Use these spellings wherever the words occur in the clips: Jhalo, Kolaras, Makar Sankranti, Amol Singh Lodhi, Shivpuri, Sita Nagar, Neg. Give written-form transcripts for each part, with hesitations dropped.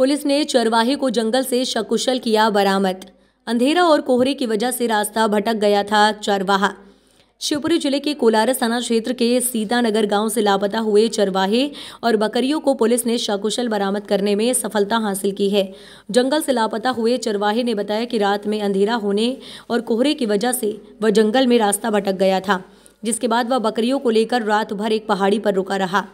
Police ने चरवाहे को जंगल से सकुशल किया बरामद। अंधेरा और कोहरे की वजह से रास्ता भटक गया था चरवाहा। शिवपुरी जिले के कोलारस थाना क्षेत्र के सीता नगर गाँव से लापता हुए चरवाहे और बकरियों को पुलिस ने सकुशल बरामद करने में सफलता हासिल की है। जंगल से लापता हुए चरवाहे ने बताया कि रात में अंधेरा होने और कोहरे की वजह से वह जंगल में रास्ता भटक गया था, जिसके बाद वह बकरियों को लेकर रात भर एक पहाड़ी पर रुका रहा,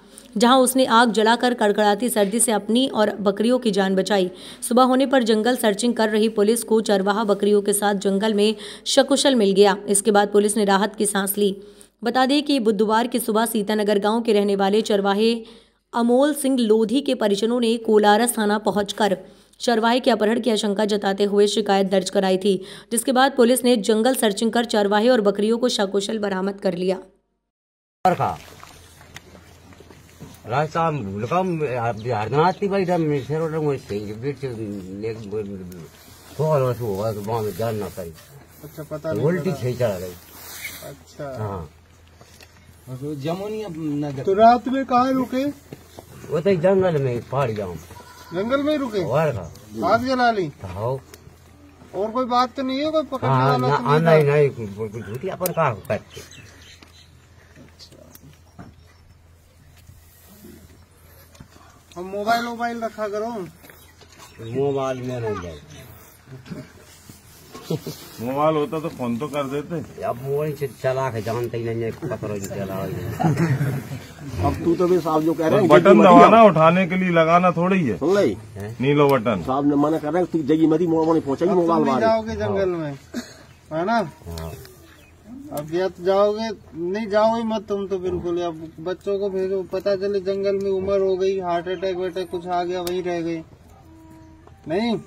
जहां उसने आग जलाकर कड़कड़ाती सर्दी से अपनी और बकरियों की जान बचाई। सुबह होने पर जंगल सर्चिंग कर रही पुलिस को चरवाहा बकरियों के साथ जंगल में सकुशल मिल गया। इसके बाद पुलिस ने राहत की सांस ली। बता दें कि बुधवार की सुबह सीतानगर गांव के रहने वाले चरवाहे अमोल सिंह लोधी के परिजनों ने कोलारस थाना पहुंचकर चरवाहे के अपहरण की आशंका जताते हुए शिकायत दर्ज कराई थी, जिसके बाद पुलिस ने जंगल सर्चिंग कर चरवाहे और बकरियों को सकुशल बरामद कर लिया। रास्ता तो रात में कहाँ रुके? वो तो जंगल में पहाड़ जाऊँ, जंगल में रुके, आग जला ली। और कोई बात तो नहीं है, कोई पकड़ने वाला तो नहीं, कुछ झूठी अपन कहाँ करते। हम मोबाइल मोबाइल रखा करो, मोबाइल में नहीं जाए। मोबाइल होता तो फोन तो कर देते। अब मोबाइल चला के जानते ही नहीं, पकड़ो चला। अब तू तो भी साहब जो कह रहे हैं बटन दबाना उठाने के लिए लगाना थोड़ी है, नीलो बटन। साहब ने मना कर रहे हैं, तू जगी मरी मोबाइल पहुँचेगी, मोबाइल वाले जाओगे जंगल में, है ना? अब या तो जाओगे, नहीं जाओगे मत तुम तो बिल्कुल। अब बच्चों को भेजो, पता चले जंगल में उम्र हो गई, हार्ट अटैक वैटैक कुछ आ गया, वहीं रह गए। नहीं